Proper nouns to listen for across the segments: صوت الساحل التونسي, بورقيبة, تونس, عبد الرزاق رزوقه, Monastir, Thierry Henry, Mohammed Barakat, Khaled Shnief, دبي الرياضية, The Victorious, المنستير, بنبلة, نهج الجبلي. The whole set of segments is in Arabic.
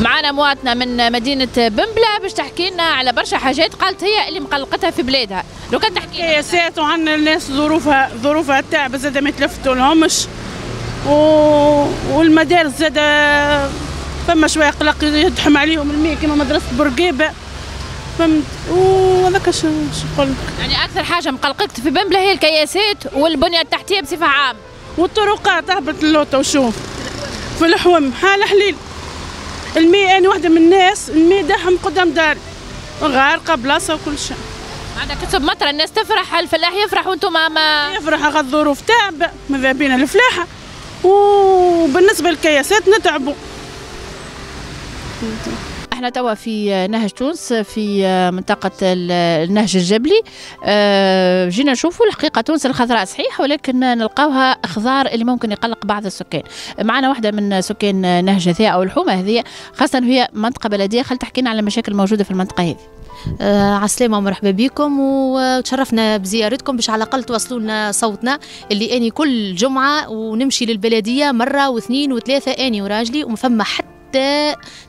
معانا مواطنة من مدينة بنبلة باش تحكي لنا على برشا حاجات قالت هي اللي مقلقتها في بلادها، لو كان تحكي لنا. سياسات وعندنا الناس ظروفها التعب زاد ما يتلفتوا لهمش، والمدارس زاد فما شوية قلق يدحم عليهم الماء كما مدرسة برقيبة، فهمت؟ وهذاك شنو نقول لك. يعني أكثر حاجة مقلقتك في بنبلة هي الكياسات والبنية التحتية بصفة عامة. والطرقات تهبط اللوطة وشوف في الحوم حال حليل. الماء أنا واحدة من الناس الماء داحم قدام داري، غارقة بلاصة وكل شيء. معناتها كي تصب مطرة الناس تفرح، الفلاح يفرح وأنتم ما يفرح غا الظروف تعب ماذا بينا الفلاحة، وبالنسبة للكياسات نتعبوا. احنا توا في نهج تونس في منطقة النهج الجبلي، جينا نشوفوا الحقيقة تونس الخضراء صحيح، ولكن نلقاوها أخضار اللي ممكن يقلق بعض السكان. معنا واحدة من سكان نهج هذيا أو الحومة هذيا، خاصة هي منطقة بلدية، خل تحكينا على المشاكل الموجودة في المنطقة هذه. عسلامة ومرحبا بكم، وتشرفنا بزيارتكم باش على الأقل توصلوا لنا صوتنا اللي أني كل جمعة ونمشي للبلدية مرة واثنين وثلاثة أني وراجلي، وما فما حتى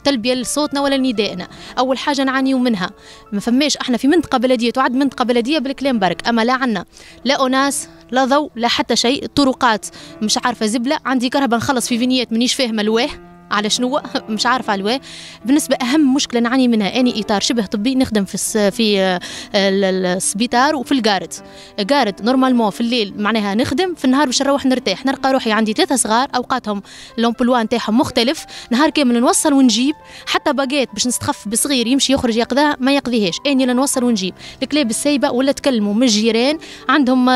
تلبية لصوتنا ولا لندائنا. أول حاجة نعانيو منها ما فماش، احنا في منطقة بلدية تعد منطقة بلدية بالكلام برك، أما لا عنا لا أناس لا ضوء لا حتى شيء. الطرقات مش عارفة زبلة، عندي كرهبة نخلص في فينيات منيش فاهمة الواه على شنو مش عارفه على الواه. بالنسبه اهم مشكله نعاني منها اني اطار شبه طبي، نخدم في السبيطار وفي الجارد نورمالمون في الليل، معناها نخدم في النهار باش نروح نرتاح، نلقى روحي عندي ثلاثه صغار اوقاتهم لومبلوا نتاعهم مختلف، نهار كامل نوصل ونجيب، حتى باجيت باش نستخف بصغير يمشي يخرج يقضاها ما يقضيهاش، اني لا نوصل ونجيب. الكلاب السايبه ولا تكلموا من الجيران عندهم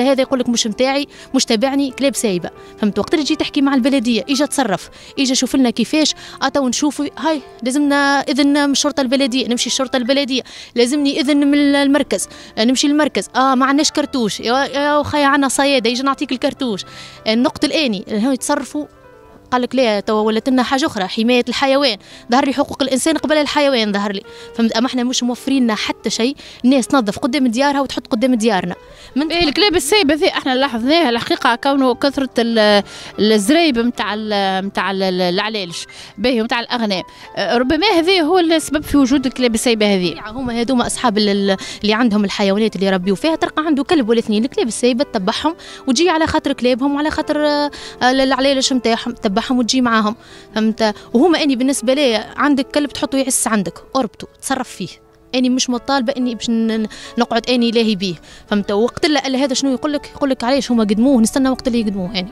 هذا يقول لك مش نتاعي مش تابعني، كلاب سايبه فهمت. وقت اللي تجي تحكي مع البلديه اجا تصرف، اجا شوف لنا كيفاش، اتو نشوفوا هاي لازمنا اذن من الشرطه البلديه، نمشي الشرطه البلديه، لازمني اذن من المركز، نمشي للمركز، ما عندناش كرتوش، يا خويا عندنا صياده يجي نعطيك الكرتوش. النقطه الاني هاو يتصرفوا قال لك لا توا ولات لنا حاجه اخرى، حمايه الحيوان، ظهر لي حقوق الانسان قبل الحيوان ظهر لي فهمت. اما احنا مش موفرين لنا حتى شيء، الناس تنظف قدام ديارها وتحط قدام ديارنا من الكلاب السايبه ذي احنا لاحظناها الحقيقه، كونه كثره الزرايب نتاع العلالش باهي نتاع الاغنام، ربما هذا هو السبب في وجود الكلاب السايبه هذه. هما هذوما اصحاب اللي عندهم الحيوانات اللي يربيوا فيها، تلقى عنده كلب ولا اثنين، الكلاب السايبه تبعهم وتجي على خاطر كلابهم وعلى خاطر العلالش نتاعهم تبعهم وتجي معاهم فهمت. وهما اني بالنسبه لي عندك كلب تحطه يعس عندك اربطه تصرف فيه، اني مش مطالبه اني باش نقعد اني لاهي بيه فهمت. وقت اللي قال هذا شنو يقول لك علاش هما قدموه، نستنى وقت اللي يقدموه. اني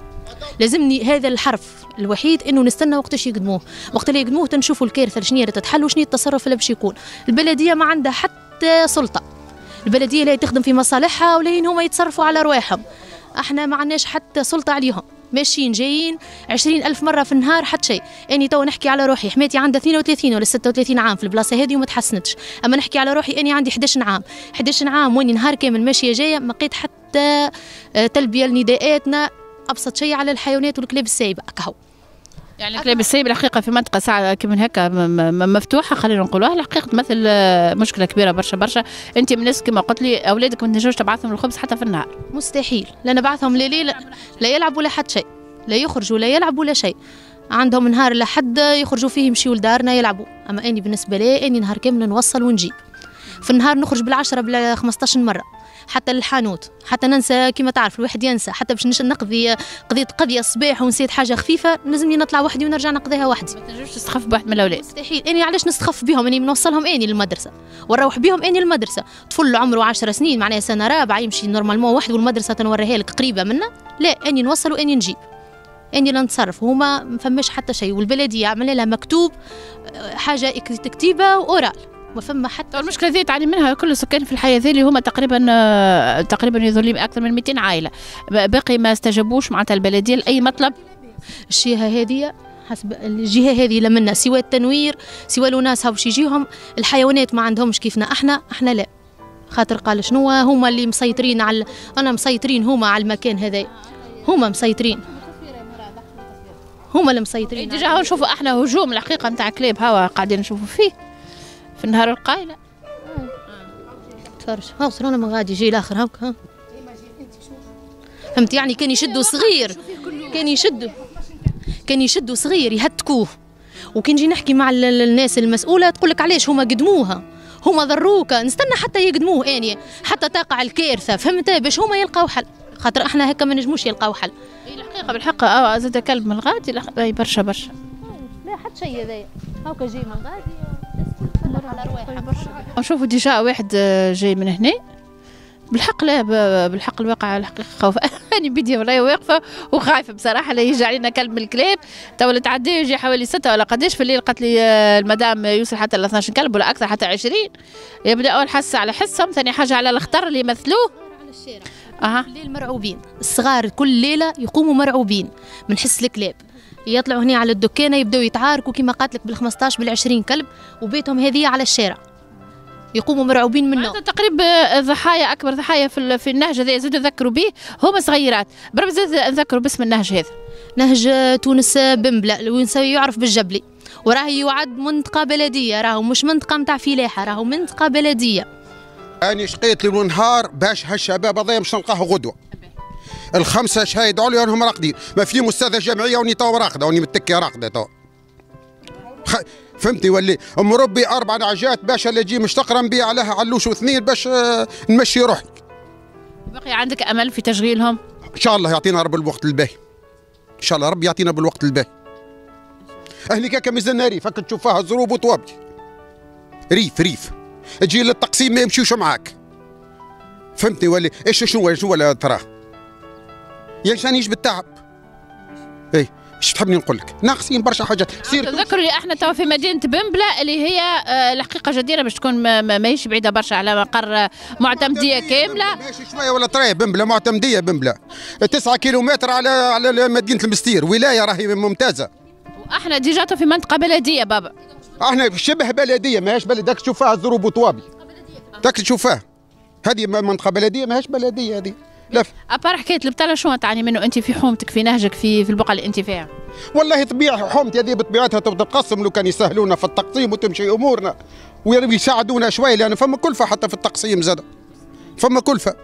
لازمني هذا الحرف الوحيد انه نستنى وقتاش يقدموه، وقت اللي يقدموه تنشوفوا الكارثه شنو تتحل وشنو التصرف اللي باش يكون. البلديه ما عندها حتى سلطه، البلديه لا تخدم في مصالحها ولا هما يتصرفوا على رواحهم، احنا ما عندناش حتى سلطه عليهم، ماشيين جايين 20,000 مرة في النهار حتى شيء. أني توا نحكي على روحي حماتي عندها 32 ولا 36 عام في البلاصة هذه وما تحسنتش، أما نحكي على روحي أني عندي 11 عام واني نهار كامل ماشية جاية، ما لقيت حتى تلبية لنداءاتنا أبسط شيء على الحيوانات والكلاب السايبة أكهو. يعني الكلاب السايبة الحقيقة في منطقة ساعة كيما هكا مفتوحة خلينا نقولوها، الحقيقة تمثل مشكلة كبيرة برشا برشا. أنت من الناس كما قلت لي أولادك ما تنجمش تبعثهم الخبز حتى في النهار. مستحيل، لأن بعثهم ليلي لا يلعبوا لا حد شيء، لا يخرجوا لا يلعبوا لا شيء، عندهم نهار لحد يخرجوا فيه يمشيوا لدارنا يلعبوا. أما أني بالنسبة لي أني نهار كامل نوصل ونجيب، في النهار نخرج بالعشرة بلا 15 مرة حتى للحانوت، حتى ننسى كما تعرف الواحد ينسى، حتى باش نقضي قضيت قضيه الصباح ونسيت حاجه خفيفه لازمني نطلع وحدي ونرجع نقضيها وحدي. ما تنجمش تستخف بواحد من الاولاد. مستحيل، اني علاش نستخف بهم، اني نوصلهم اني للمدرسه ونروح بهم اني للمدرسه. طفل عمره 10 سنين معناها سنه رابعه يمشي نورمالمون وحده، والمدرسه تنوريها لك قريبه منا، لا اني نوصل واني نجيب اني لا نتصرف، وهما ما فماش حتى شيء. والبلديه عملنا لها مكتوب حاجه كتيبه واورال، ما فما حتى المشكله هذه تعاني منها كل السكان في الحياه هذه اللي هما تقريبا يظلم اكثر من 200 عائله، باقي ما استجابوش معناتها البلديه لاي مطلب. الشيهه هذه حسب الجهه هذه لمنا سوى التنوير سوى لوناسها باش يجيهم، الحيوانات ما عندهمش كيفنا احنا لا، خاطر قال شنو هما اللي مسيطرين على مسيطرين هما على المكان هذا، هما مسيطرين هما اللي مسيطرين. ديجا نشوفوا احنا هجوم الحقيقه نتاع كلاب هوا قاعدين نشوفوا فيه في النهار القايله. تفرج ها وصلنا ما غادي يجي الاخر هاك ها فهمت. يعني كان يشدوا صغير كان يشدوا صغير يهتكوه وكي نجي نحكي مع الناس المسؤولة تقول لك علاش هما قدموها، هما ضروكا، نستنى حتى يقدموه اني حتى تقع الكارثة، فهمت، باش هما يلقاو حل، خاطر احنا هكا ما نجموش يلقاو حل. الحقيقة بالحق زاد كلب من الغادي برشا برشا. لا حتى شيء هذايا، هاكا جاي من الغادي تفلح على رواحها. نشوفوا ديجا واحد جاي من هنا بالحق، لا بالحق الواقع الحقيقه خوف. انا بدي ورايا واقفه وخايفه بصراحه، لا يجي علينا كلب من الكلاب. تو اللي تعدي يجي حوالي 6 ولا قداش في الليل، قالت لي المدام يوصل حتى ل 12 كلب ولا اكثر، حتى 20. يبدا اول حصه على حصهم، ثاني حاجه على الخطر اللي يمثلوه على الشارع. الليل مرعوبين الصغار، كل ليله يقوموا مرعوبين من حس الكلاب، يطلعوا هنا على الدكانه يبداو يتعاركوا كما قالت لك بال15 بال20 كلب، وبيتهم هذه على الشارع، يقوموا مرعوبين منه. تقريبا ضحايا، اكبر ضحايا في النهج هذا زادوا ذكروا به هما صغيرات، بربي زاد نذكروا باسم النهج هذا، نهج تونس بنبلة، وينسوي يعرف بالجبلي، وراه يعد منطقة بلدية، راهو مش منطقة متاع فلاحة، راهو منطقة بلدية. أنا شقيت ليل ونهار باش هالشباب هذايا باش نلقاه غدوة. الخمسة شهايد عليا وهم راقدين، ما في مستاذة جمعية وني تو راقدة، وني متكية راقدة تو. فهمتي، ولي مربي 4 نعجات باش اللي تجي مش تقرن بيه عليها علوش واثنين باش نمشي روحك. بقي عندك امل في تشغيلهم؟ ان شاء الله يعطينا رب الوقت الباهي. ان شاء الله ربي يعطينا بالوقت الباهي. اهلي كاكا مازلنا ريف، هاك تشوف فيها زروب وطوابج. ريف. تجي للتقسيم ما يمشيوش معاك. فهمتني ولي ايش شنو تراه؟ يا شانيش بالتعب. اي اش تحبني نقول لك؟ ناقصين برشا حاجات. تذكروا لي احنا توا في مدينه بنبلة اللي هي الحقيقه جديره باش تكون ماهيش بعيده برشا على مقر معتمديه كامله. ماشي شويه ولا ترى بنبلة معتمديه، بنبلة 9 كيلومتر على مدينه المستير، ولايه راهي ممتازه. واحنا ديجا في منطقه بلديه بابا، احنا شبه بلديه ماهيش بلد، داك تشوف فيها زروب وطوابي، داك تشوف فيها هذه منطقه بلديه ماهيش بلديه هذه. أبار حكاية البطالة شنو تعاني منه أنت في حومتك، في نهجك، في البقعة اللي أنت فيها؟ والله طبيعة حومتي هذه بطبيعتها تتقسم، لو كان يسهلونا في التقسيم وتمشي أمورنا ويساعدونا شوية، لأن فما كلفة حتى في التقسيم زاد، فما كلفة.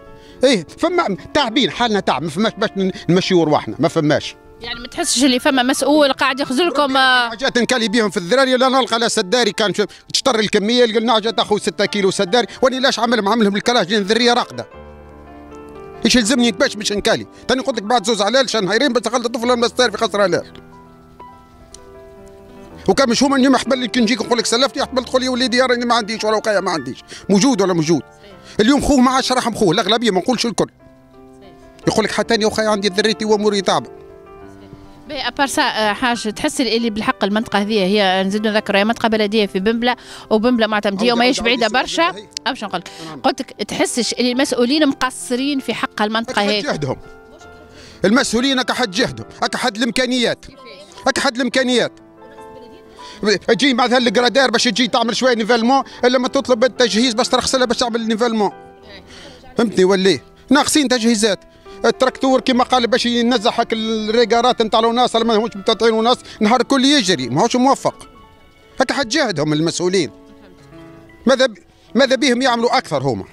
إيه فما تعبين، حالنا تعب، ما فماش باش نمشيو رواحنا، ما فماش. يعني ما تحسش اللي فما مسؤول قاعد يخزلكم حاجات نكالي بيهم في الذراري؟ لا نلقى على سداري كان تشطر الكمية، النعجة تاخذ 6 كيلو سداري، وأنا لاش عملهم الكراج الذرية راقدة. ايش يلزمني باش مش نكالي؟ تاني قلت لك بعد زوز علال شنهايرين باش دخلت طفله المستار في قصر علال. وكان مش هما اليوم حبل كي نجيك نقول لك سلفتي، حبل تقول لي وليدي راني ما عنديش ولا وقايه، ما عنديش موجود ولا موجود. اليوم خوه ما عادش رحم خوه، الاغلبيه ما نقولش الكل. يقول لك حتى انا وخاي عندي ذريتي واموري تعبه. ابارسا حاجه تحس اللي بالحق المنطقه هذه هي نزيد نذكر هي منطقه بلديه في بنبلة، وبنبلة معتمديه وماهيش بعيده برشا. باش نقول قلت لك تحسش اللي المسؤولين مقصرين في حق المنطقه هذه؟ جهدهم المسؤولين كحد، جهدهم كحد، الامكانيات كحد، الامكانيات تجي مع الكرادير باش تجي تعمل شويه نيفالمون، الا ما تطلب التجهيز باش ترخص لها باش تعمل نيفالمون. فهمتني وليه ناقصين تجهيزات. التراكتور كما قال باش ينزح هاك الريقارات نتاع الوناس، ما هوش متطعين وناس نهار كل يجري، ماهوش موفق. هكا حد جاهدهم المسؤولين، ماذا بيهم يعملوا اكثر هما.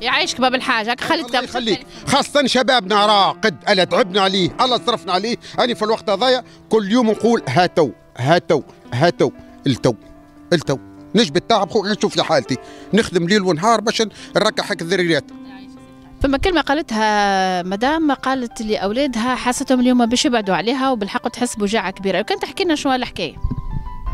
يعيشك باب الحاجه، هكا خليك خاصه شبابنا راقد، الا تعبنا عليه، الا صرفنا عليه. انا في الوقت هذايا كل يوم نقول هاتو هاتو هاتو التو التو، نجبد التعب خويا. شوف لي حالتي، نخدم ليل ونهار باش نركح هاك الذريات. فما كلمة قالتها مدام، قالت لي أولادها حاستهم اليوم باش يبعدوا عليها، وبالحق تحس بوجاعة كبيرة. وكان تحكي لنا شنو الحكاية؟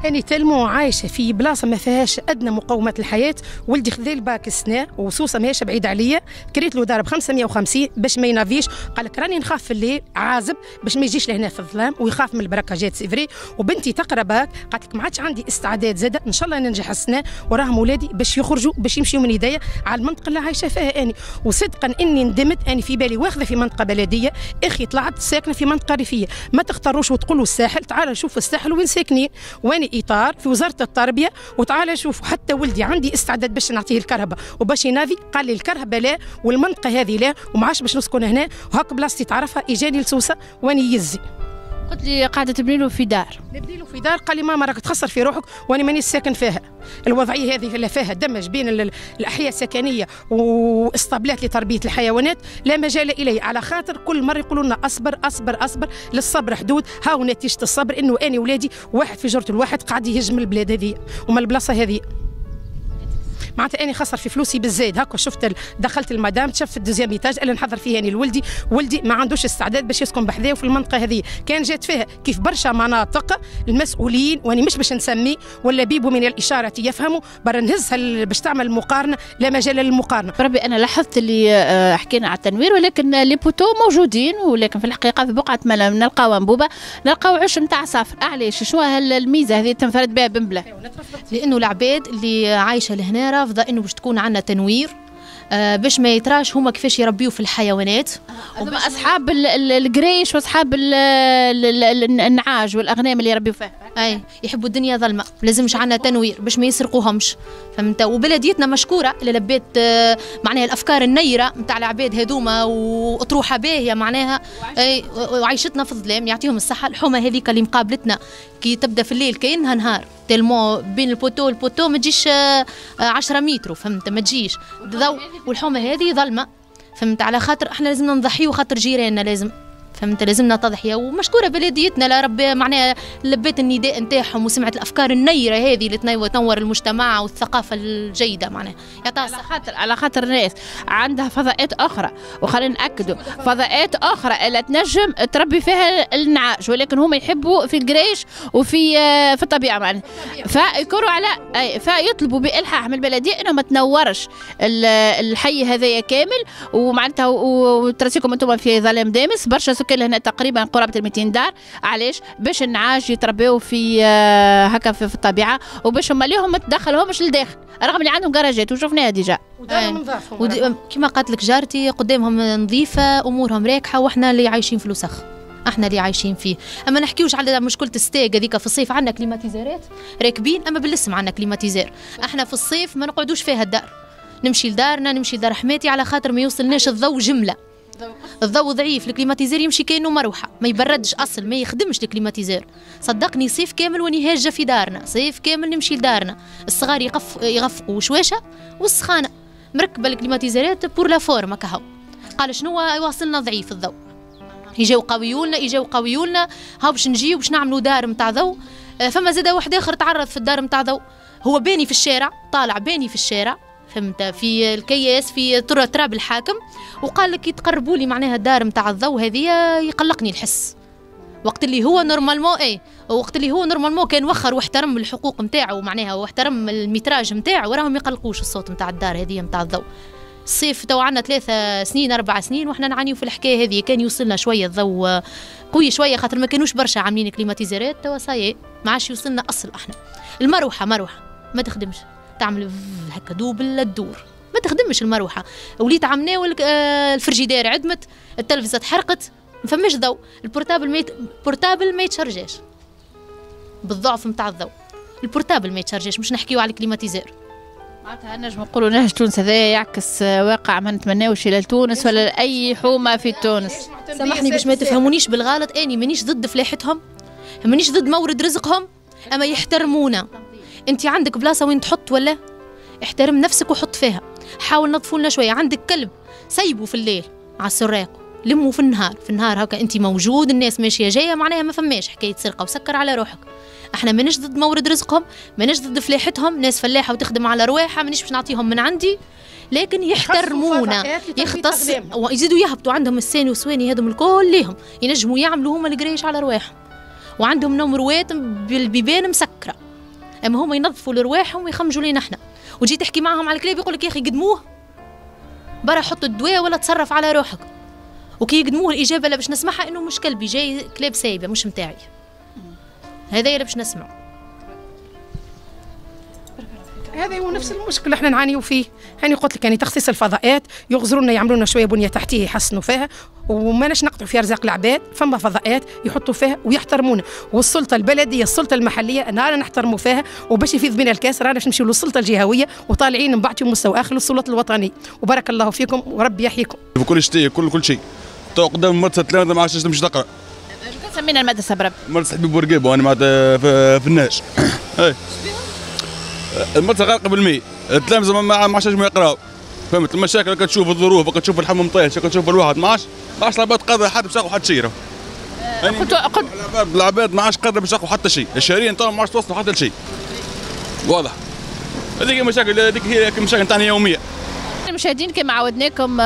أني تلمو عايشة في بلاصة ما فيهاش أدنى مقومات الحياة، ولدي خذا الباك السنة وسوسة ماهيش بعيدة عليا، كريت له دار ب 550 باش ما ينافيش، قال لك راني نخاف في الليل عازب باش ما يجيش لهنا في الظلام ويخاف من البركة جات سيفري، وبنتي تقرا باك، قالت لك ما عادش عندي استعداد زادة، إن شاء الله ننجح السنة، وراهم ولادي باش يخرجوا باش يمشيوا من يديا على المنطقة اللي عايشة فيها أني، وصدقا أني ندمت. أني في بالي واخذة في منطقة بلدية، أخي طلعت ساكنة في منطقة ريفية. ما تختاروش وتقولوا الساحل، تعالوا شوفوا الساحل وين ساكنين، وين اطار في وزاره التربيه، وتعالى شوف. حتى ولدي عندي استعداد باش نعطيه الكرهبه وباش ينافي، قال لي الكرهبه لا والمنطقه هذه لا، ومعاش باش نسكن هنا، وهاك بلاصتي تعرفها اجاني لسوسه واني يزي. قلت لي قاعده تبني له في دار، نبني له في دار. قال لي ماما راك تخسر في روحك وانا مانيش ساكن فيها. الوضعيه هذه اللي فيها دمج بين الاحياء السكنيه واسطبلات لتربيه الحيوانات لا مجال اليه، على خاطر كل مره يقولوا لنا اصبر اصبر اصبر، للصبر حدود. هاو نتيجه الصبر انه انا ولادي واحد في جره الواحد قاعد يهجم البلاد هذه وما البلاصه هذه. معناتها اني خسر في فلوسي بالزايد. هكا شفت دخلت المدام تشفت الدوزيام ايتاج اللي نحضر فيه يعني لولدي، ولدي ما عندوش استعداد باش يسكن بحذايا وفي المنطقه هذه. كان جات فيها كيف برشا مناطق المسؤولين، واني مش باش نسمي ولا بيبو من الاشاره يفهموا، برا نهزها باش تعمل مقارنه، لا مجال للمقارنه. ربي انا لاحظت اللي حكينا على التنوير، ولكن لي بوتو موجودين، ولكن في الحقيقه في بقعه ما نلقاو انبوبه، نلقاو عش نتاع صفر. علاش؟ شنو هالميزه هذه تنفرد بها بنبله؟ لانه العباد اللي عايشه لهنا رافضه انه باش تكون عندنا تنوير، باش ما يتراش هما كيفاش يربيوا في الحيوانات. هما اصحاب القريش واصحاب النعاج والاغنام اللي يربيوا فيها، اي يحبوا الدنيا ظلمه، لازمش عندنا تنوير باش ما يسرقوهمش، فهمت؟ وبلديتنا مشكوره اللي لبيت معناها الافكار النيره نتاع العباد هذوما واطروحه باهيه معناها، اي وعيشتنا في الظلام. يعطيهم الصحه. الحومه هذيك اللي مقابلتنا كي تبدا في الليل كانها نهار، تيلمو بين البوتو والبوتو ما تجيش 10 متر، فهمت؟ ما تجيش ضوء، والحومه هذه ظلمه، فهمت؟ على خاطر احنا لازمنا نضحيو خاطر جيراننا، لازم، فهمت؟ لازمنا تضحيه. ومشكوره بلديتنا لا رب معناها لبيت النداء نتاعهم وسمعت الافكار النيره هذه اللي تنور المجتمع والثقافه الجيده معناها، يعطيها الصحه. على خاطر الناس عندها فضاءات اخرى، وخلينا ناكدوا فضاءات اخرى اللي تنجم تربي فيها النعاش، ولكن هم يحبوا في القريش وفي الطبيعه معناها، فيكونوا على فيطلبوا بالحاح من البلديه انه ما تنورش الحي هذايا كامل، ومعناتها وتراسيكم انتم في ظلام دامس برشا سكان لهنا تقريبا قرابه 200 دار. علاش؟ باش النعاج يتربيو في هكا في الطبيعه، وباش هما ليهم ما تدخلهمش لداخل، رغم اللي عندهم كراجات وشفناها ديجا كما قالت لك جارتي، قدامهم نظيفه، امورهم راكحه، واحنا اللي عايشين في الوسخ، احنا اللي عايشين فيه. اما نحكيوش على مشكله الستاك هذيك في الصيف، عندنا كليماتيزارات راكبين، اما بالاسم عندنا كليماتيزار، احنا في الصيف ما نقعدوش فيها الدار، نمشي لدارنا، نمشي لدار حماتي، على خاطر ما يوصلناش الضوء جمله، الضوء ضعيف، الكليماتيزير يمشي كأنه مروحه، ما يبردش اصل، ما يخدمش الكليماتيزير. صدقني صيف كامل واني هاجه في دارنا، صيف كامل نمشي لدارنا، الصغار يغفقوا شويشه والسخانه، مركبه الكليماتيزيرات بور لا فورم هكا. قال شنو يواصلنا ضعيف الضوء، يجاو قويولنا هاو باش نجيو باش نعملوا دار نتاع ضوء. فما زاد واحد اخر تعرض في الدار نتاع ضوء، هو باني في الشارع، طالع باني في الشارع، فهمت؟ في الكياس، في تراب الحاكم، وقال لك يتقربوا لي معناها الدار نتاع الضوء هذه يقلقني الحس. وقت اللي هو نورمالمون كان وخر واحترم الحقوق نتاعو معناها واحترم المتراج نتاعو، راهم يقلقوش الصوت نتاع الدار هذه نتاع الضوء. الصيف تو عندنا 3 سنين 4 سنين وحنا نعانيو في الحكايه هذه، كان يوصلنا شويه الضوء قوي شويه خاطر ما كانوش برشا عاملين كليماتيزيرات، تو صايي ما عادش يوصلنا اصل. احنا المروحه مروحه ما تخدمش، تعمل هكا دوبل الدور، ما تخدمش المروحه. وليت عمناول الفرجيدير عدمت، التلفزه تحرقت، ما فماش ضوء، البورتابل ما يتشارجاش بالضعف نتاع الضوء، البورتابل ما يتشارجاش، مش نحكيو على الكليماتيزير. معناتها نجم نقولوا نهج تونس هذا يعكس واقع ما نتمناوش لتونس ولا لاي حومه في تونس. سامحني باش ما تفهمونيش بالغلط، اني مانيش ضد فلاحتهم، مانيش ضد مورد رزقهم، اما يحترمونا. انت عندك بلاصه وين تحط ولا احترم نفسك وحط فيها، حاول نظفوا لنا شويه. عندك كلب سيبه في الليل على السراق، لمه في النهار، في النهار هكا انت موجود، الناس ماشيه جايه معناها ما فماش حكايه سرقه، وسكر على روحك. احنا مانيش ضد مورد رزقهم، مانيش ضد فلاحتهم، ناس فلاحه وتخدم على رواحها، مانيش باش نعطيهم من عندي، لكن يحترمونا، يختص ويزيدوا يهبطوا عندهم الساني والسواني هذم الكل ليهم، ينجموا يعملوا هما القريش على رواحهم، وعندهم نمروات بالبيبان مسكره، اما هما ينظفوا لرواحهم ويخمجوا لينا احنا. وتجي تحكي معاهم على الكلاب يقول لك يا اخي قدموه برا، حط الدواء ولا تصرف على روحك. وكي يقدموه الاجابه اللي باش نسمعها انه مش كلبي جاي، كلاب سايبه مش متاعي، هذايا اللي باش نسمعه. هذا هو نفس المشكل احنا نعانيو فيه. يعني قلت لك يعني تخصيص الفضاءات يغزرونا، يعملوا لنا شويه بنيه تحتيه يحسنوا فيها، وماناش نقطعوا في ارزاق العباد. فما فضاءات يحطوا فيها ويحترمونا، والسلطه البلديه السلطه المحليه رانا نحترموا فيها، وباش يفيض بنا الكاس رانا باش نمشيو للسلطه الجهويه، وطالعين نبعثوا مستوى اخر للسلطه الوطني. وبارك الله فيكم وربي يحييكم. بكل شتيه كل شيء تو قدام مرتها تلامذه ما عادش تمشي تقرا. سمينا المدرسة بربي؟ مرة صاحبي بورقيبة وأنا معناتها في النهج. إي. المدرسة غارقة بالمي، التلاميذ ما عادش ينجموا يقراوا. فهمت المشاكل كتشوف تشوف الظروف، كتشوف تشوف الحمام طايح، كتشوف الواحد ما عادش العباد قادرة حتى باش تاخذ حتى شيء. يعني قلت العباد ما عادش قادرة باش تاخذ حتى شيء، الشهريين تاعهم ما عادش توصلوا حتى لشيء. واضح. هذيك المشاكل، هذيك هي المشاكل تاعنا يومية. المشاهدين كما عودناكم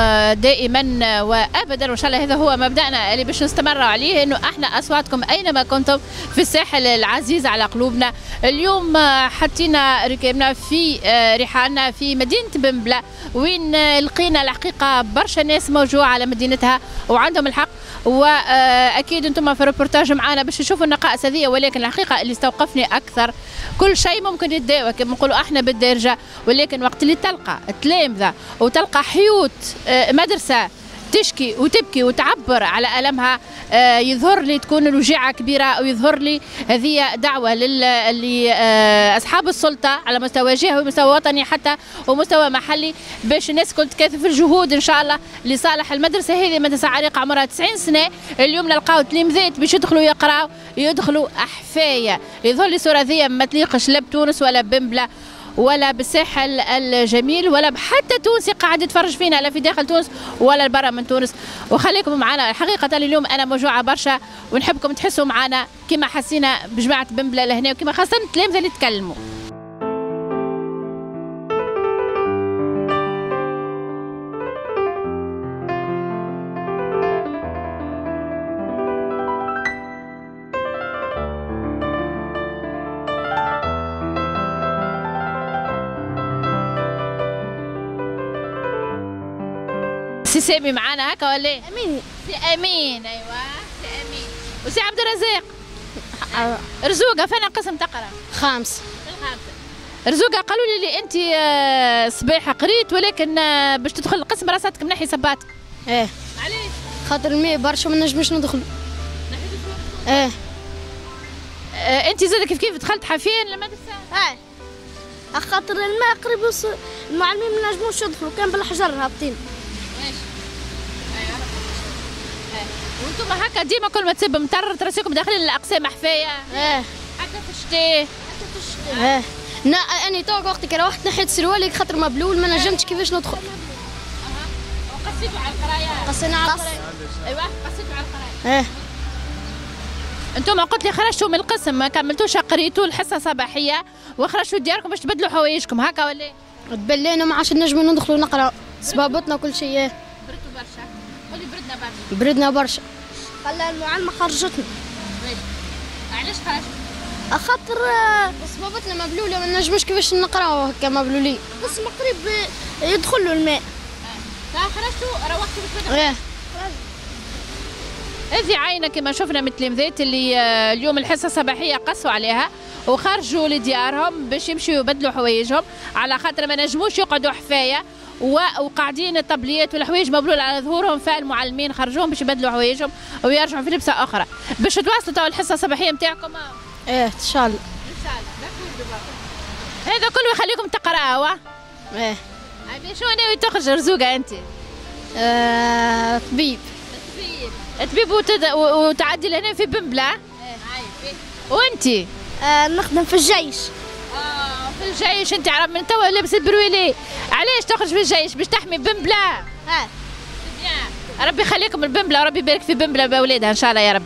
دائما وابدا وان شاء الله هذا هو مبدانا اللي باش نستمروا عليه، انه احنا اصواتكم اينما كنتم في الساحل العزيز على قلوبنا. اليوم حطينا ركابنا في رحالنا في مدينه بنبله، وين لقينا الحقيقه برشا ناس موجوعه على مدينتها وعندهم الحق، واكيد انتم في ريبورتاج معانا باش تشوفوا النقائص هذه. ولكن الحقيقه اللي استوقفني اكثر، كل شيء ممكن يتداوى كما نقولوا احنا بالدارجه، ولكن وقت اللي تلقى تلامذه وتلقى حيوت مدرسة تشكي وتبكي وتعبر على ألمها، يظهر لي تكون الوجيعة كبيرة، ويظهر لي هذه دعوة لأصحاب السلطة على مستوى جهوي ومستوى وطني حتى ومستوى محلي، باش الناس كنت تكاثف الجهود إن شاء الله لصالح المدرسة هذه. مدرسة عريقة عمرها 90 سنة، اليوم نلقاو تلامذات باش يدخلوا يقراو، يدخلوا أحفايا. يظهر لي صورة هذه ما تليقش لا بتونس ولا بنبلة ولا بالساحل الجميل ولا حتى تونسي قاعد يتفرج فينا، لا في داخل تونس ولا برا من تونس. وخليكم معنا، حقيقة اليوم أنا موجوعة برشا، ونحبكم تحسوا معنا كما حسينا بجماعة بنبلة لهنا، وكما خاصة التلامذة اللي تكلموا. سي سامي معانا هكا ولا ايه؟ امين. سي امين، ايوا سي امين. وسي عبد الرزاق رزوقه فين قسم تقرا؟ خامس. الخامسه. رزوقه قالوا لي انت صباح قريت، ولكن باش تدخل القسم راساتك من ناحيه صبات. ايه. علاش؟ خاطر الماء برشا ما نجمش ندخل. ايه. انت زاد كيف كيف دخلت حافين للمدرسه؟ ايه. خاطر الماء قريب يوصل، المعلمين ما نجموش يدخلوا، كان بالحجر هابطين. وانتم هكا ديما كل ما تسب مطر تراسيكم داخلين الاقسام حفايه. اه حتى في الشتاء. حتى في الشتاء. اه لا اني توك وقت روحت نحيت سروالي خاطر مبلول ما نجمتش كيفاش ندخل. وقصيتوا على القرايه. قصينا على القرايه. ايوا قصيتوا على القرايه. اه انتم قلت لي خرجتوا من القسم ما كملتوش قريتوا الحصه صباحيه وخرجتوا دياركم باش تبدلوا حوايجكم هكا ولا؟ تبلينا ما عادش نجموا ندخلوا نقراوا، صبابطنا وكل شيء. بردوا برشا. قولي بردنا برشا. بردنا برشا. قال المعلمة خرجتنا. علاش خرجتنا؟ خاطر صبابتنا مبلولة ما نجموش كيفاش نقراو هكا مبلولين. قسم قريب يدخل له الماء. خرجتوا روحتوا بالفدا. ايه. هذه عاينة كما شفنا من التلامذات اللي اليوم الحصة الصباحية قصوا عليها وخرجوا لديارهم باش يمشيوا يبدلوا حوايجهم على خاطر ما نجموش يقعدوا حفاية. وقاعدين الطبليات والحوايج مبلول على ظهورهم، فالمعلمين خرجوهم باش يبدلوا حوايجهم ويرجعوا في لبسه اخرى. باش تواصلوا تو الحصه الصباحيه نتاعكم؟ ايه ان شاء الله. ان شاء الله هذا كله يخليكم تقراوا. ايه. شنو ناوي تخرج رزوقه انت؟ طبيب. طبيب وتعدي لهنا في بنبله؟ ايه. وانت؟ نخدم في الجيش. في الجيش انت عرب من توا لابسه برويلي، علاش تخرج في الجيش؟ باش تحمي بنبله. ها ربي يخليكم البنبله وربي يبارك في بنبله باولادها ان شاء الله يا رب.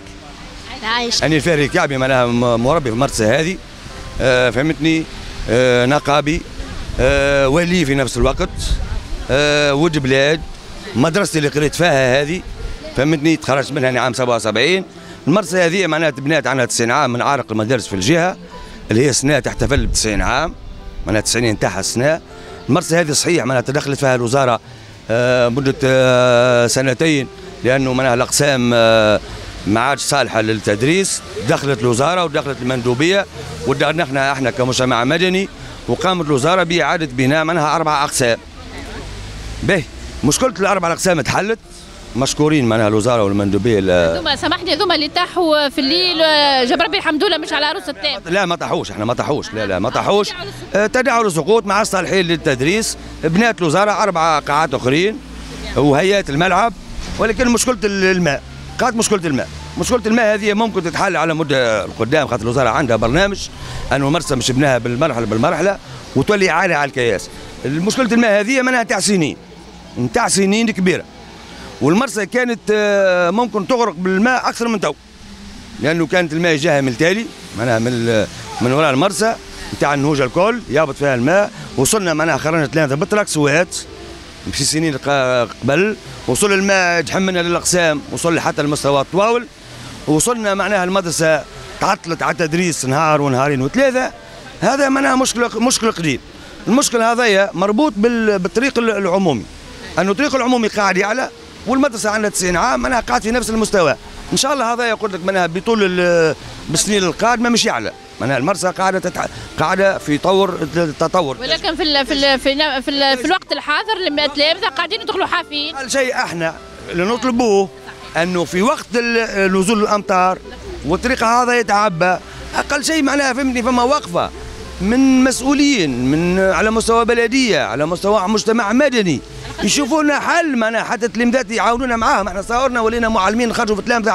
عايش. انا الفاري كعبي معناها مربي في المدرسه هذه، فهمتني، نقابي، ولي في نفس الوقت، ود بلاد، مدرستي اللي قريت فيها هذه فهمتني، تخرجت منها انا عام 77. المدرسه هذه معناها تبنات عنها 90 عام من عارق المدارس في الجهه، اللي هي سنه تحتفل ب 90 عام، معناها 90 تاعها السنه. المدرسه هذه صحيح معناها تدخلت فيها الوزاره مده سنتين، لانه معناها الاقسام ما عادش صالحه للتدريس، دخلت الوزاره ودخلت المندوبيه ودخلنا احنا كمجتمع مدني، وقامت الوزاره باعاده بناء معناها 4 اقسام. باهي مشكله الاربع الاقسام تحلت، مشكورين معناها الوزاره والمندوبيه. هذوما سامحني هذوما اللي طاحوا في الليل جاب ربي الحمد لله مش على عروس التام. لا ما طاحوش، احنا ما طاحوش، لا لا ما طاحوش، تداعوا للسقوط مع الصالحين للتدريس. بنات الوزاره 4 قاعات اخرين وهيئات الملعب، ولكن مشكله الماء، قاعد مشكله الماء، مشكله الماء هذه ممكن تتحل على مده القدام، خاطر الوزاره عندها برنامج انه مرسى مش بناها بالمرحله وتولي عالي على الكياس. مشكله الماء هذه منها تاع سنين كبيره، والمرسى كانت ممكن تغرق بالماء اكثر من تو، لانه كانت الماء جاها من التالي معناها من وراء المرسى نتاع النهوج الكل يهبط فيها الماء. وصلنا معناها خرجنا ثلاثه بطرك سوات في سنين قبل، وصل الماء تحملنا للاقسام، وصل حتى المستوى الطواول، وصلنا معناها المدرسه تعطلت على التدريس نهار ونهارين وثلاثه. هذا معناها مشكله قديم. المشكل هذايا مربوط بالطريق العمومي، انه الطريق العمومي قاعد يعلى والمدرسه عندها 90 عام معناها قاعد في نفس المستوى. ان شاء الله هذايا قلت لك معناها بطول السنين القادمه مش يعلى، معناها المرسى قاعده في طور التطور. ولكن في الوقت الحاضر التلامذه قاعدين يدخلوا حافين. الشيء احنا اللي نطلبوه انه في وقت نزول الامطار والطريق هذا يتعبى، اقل شيء معناها فهمتني فما وقفه من مسؤولين على مستوى بلديه، على مستوى مجتمع مدني، يشوفونا حل معناها حتى التلامذات يعاونونا معاهم. احنا صورنا ولينا معلمين نخرجوا في التلامذه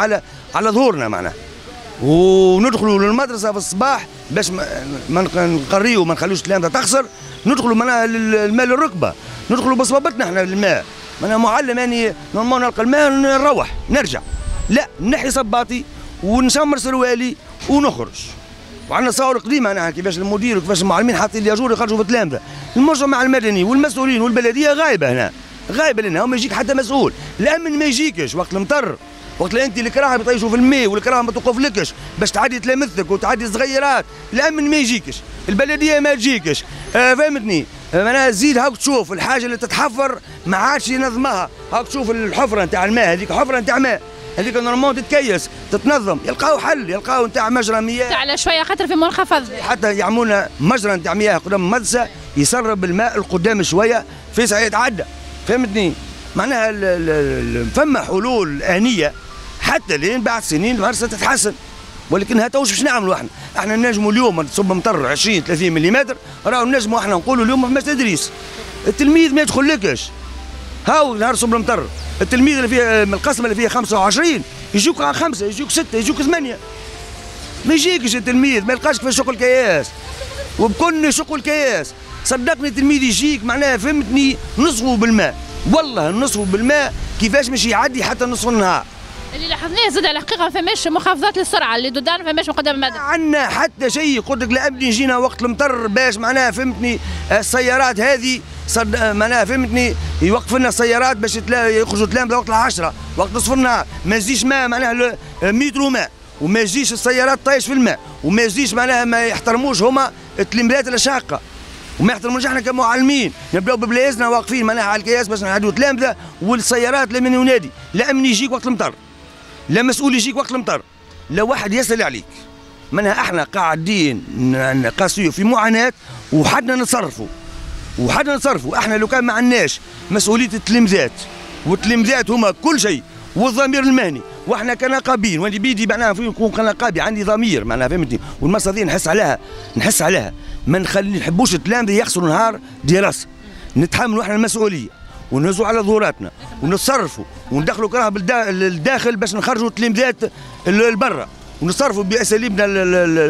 على ظهورنا معناها، وندخلوا للمدرسه في الصباح باش ما نقريوا وما نخليوش التلامذه تخسر. ندخلوا معناها الماء للركبه، ندخلوا بصبابتنا احنا الماء، معناها معلم يعني نورمال نلقى الماء نروح نرجع، لا نحي صباطي ونشمر سروالي ونخرج. وعندنا صور قديمه انا كيفاش المدير وكيفاش المعلمين حاطين الياجور يخرجوا في التلامذه. المجتمع المدني والمسؤولين والبلديه غايبه هنا، غايبه لنا، وما يجيك حتى مسؤول. الامن ما يجيكش وقت المطر، وقت اللي انت الكراهه بيطيشوا في الماء والكراهه ما توقفلكش باش تعدي تلامذتك وتعدي الصغيرات، الامن ما يجيكش، البلديه ما تجيكش، فهمتني؟ معناها زيد هاك تشوف الحاجه اللي تتحفر ما عادش ينظمها، هاك تشوف الحفره نتاع الماء، هذيك حفره نتاع ماء، هذيك نورمال تتكيس تتنظم، يلقاو حل، يلقاو نتاع مجرى مياه على شويه خاطر في منخفض، حتى يعملونا مجرى نتاع مياه قدام المدرسه يسرب الماء القدام شويه في ساعه يتعدى، فهمتني؟ معناها فما حلول آنية حتى لين بعد سنين المرسى تتحسن، ولكنها توش باش نعملوا احنا نجموا اليوم تصب مطر 20 30 ملم، راهو نجموا احنا نقولوا اليوم ما تدريس، التلميذ ما يدخلكش، هاو نهار صب المطر التلميذ اللي فيه القسمه اللي فيها 25 يجوك 5 يجوك 6 يجوك 8، ما يجيكش التلميذ، ما يلقاش كيفاش يشق الكياس، وبكل يشق الكياس صدقني التلميذ يجيك معناها فهمتني نصفه بالماء، والله نصفه بالماء كيفاش مش يعدي حتى نصف النهار. اللي لاحظناه زاد على الحقيقه ما فماش محافظات للسرعه اللي دودان، ما فماش مقدم مدى عندنا حتى شيء. قلت لك لابني جينا وقت المطر باش معناها فهمتني السيارات هذه معناها فهمتني يوقف لنا السيارات باش يخرجوا تلامذه وقت العشرة وقت نصف النهار، ما يجيش ماء معناها مترو ماء، وما يجيش السيارات طايش في الماء، وما يجيش معناها ما يحترموش هما التلامذات الشاقه، وما يحترموناش احنا كمعلمين، نبداو ببلايزنا واقفين معناها على الكياس باش نعدوا تلامذه والسيارات لا من ينادي، لا امن يجيك وقت المطر، لا مسؤول يجيك وقت المطر، لا واحد يسأل عليك. منها احنا قاعدين قاسيو في معاناه وحدنا نتصرفوا، احنا لو كان ما عندناش مسؤوليه التلامذات، والتلامذات هما كل شيء والضمير المهني، واحنا كنقابين، وانا بيدي معناها نكون كنقابي عندي ضمير معناها فهمتني، والمرسى هذه نحس عليها، ما نحبوش التلامذه يخسروا نهار دراسه، نتحملوا احنا المسؤوليه ونهزوا على ظهوراتنا ونتصرفوا وندخلوا كراهه للداخل باش نخرجوا التلامذات لبرا، ونتصرفوا باساليبنا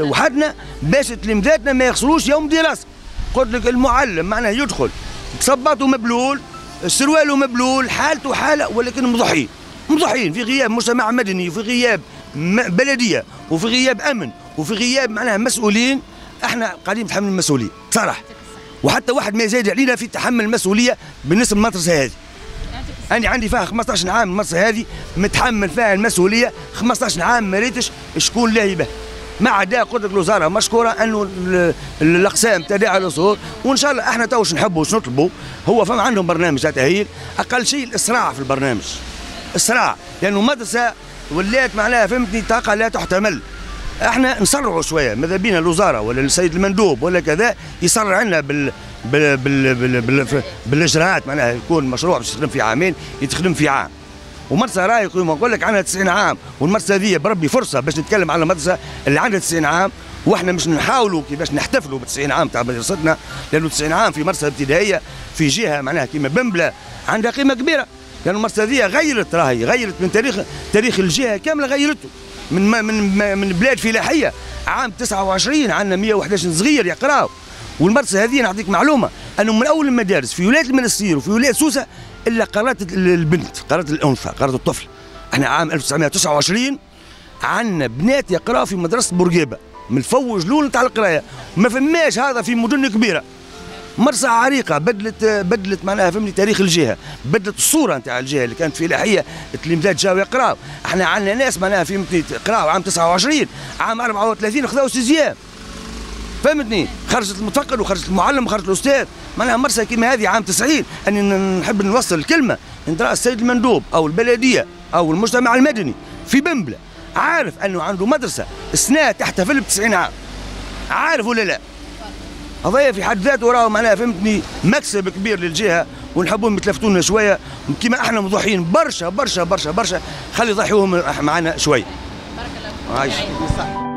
وحدنا باش تلامذاتنا ما يخسروش يوم دراسه. قلت لك المعلم معناه يدخل صباطه مبلول، سرواله مبلول، حالته حاله، ولكن مضحين في غياب مجتمع مدني، وفي غياب بلديه، وفي غياب امن، وفي غياب معناها مسؤولين. احنا قاعدين نتحمل المسؤوليه بصراحه، وحتى واحد ما يزايد علينا في تحمل المسؤوليه بالنسبه للمدرسه هذه. انا عندي فيها 15 عام المدرسه هذه متحمل فيها المسؤوليه، 15 عام ما ريتش شكون لاهي به، ما عدا قلت لك الوزاره مشكوره انه الاقسام تداعى الصغور. وان شاء الله احنا تو واش نحبوا واش نطلبوا، هو فما عندهم برنامج تاع تاهيل، اقل شيء الاسراع في البرنامج، اسراع، لانه المدرسه ولات معناها فهمتني طاقه لا تحتمل. احنا نسرعوا شويه، ماذا بينا الوزاره ولا السيد المندوب ولا كذا يسرع لنا بالاجراءات، معناها يكون مشروع باش يخدم في عامين يتخدم في عام. ومرسى راهي كيما نقول لك عندها 90 عام، والمرسى هذه بربي فرصه باش نتكلم على المدرسه اللي عندها 90 عام، واحنا مش نحاولوا كيفاش نحتفلوا ب 90 عام تاع مدرستنا، لانه 90 عام في مرسى ابتدائيه في جهه معناها كيما بنبله عندها قيمه كبيره، لانه المرسى هذه غيرت، راهي غيرت من تاريخ الجهه كامله غيرته. من بلاد فلاحيه عام 29 عندنا 111 صغير يقراو. والمدرسه هذه نعطيك معلومه انه من اول المدارس في ولايه المنستير وفي ولايه سوسه الا قرات البنت، قرات الانثى، قرات الطفل. احنا عام 1929 عندنا بنات يقراو في مدرسه بورقيبه من الفوج لون تاع القرايه، ما فماش هذا في مدن كبيره. مرسى عريقه بدلت معناها فهمني تاريخ الجهه، بدلت الصوره نتاع الجهه اللي كانت فلاحيه، التلاميذات جاوا يقراو، احنا عندنا ناس معناها فهمتني قراو عام 29، عام 34 خذاو سيزيام. فهمتني؟ خرجت المتفقد وخرجت المعلم وخرجت الاستاذ، معناها مرسى كيما هذه عام 90، اني نحب نوصل الكلمه نتاع السيد المندوب او البلديه او المجتمع المدني في بنبله، عارف انه عنده مدرسه سنه تحتفل ب 90 عام. عارف ولا لا؟ هذايا في حد ذاته راهو معناها فهمتني مكسب كبير للجهه، ونحبهم يتلفتونا شويه كيما احنا مضحيين برشا برشا برشا برشا، خلي يضحيوهم معنا شويه. بارك الله فيك.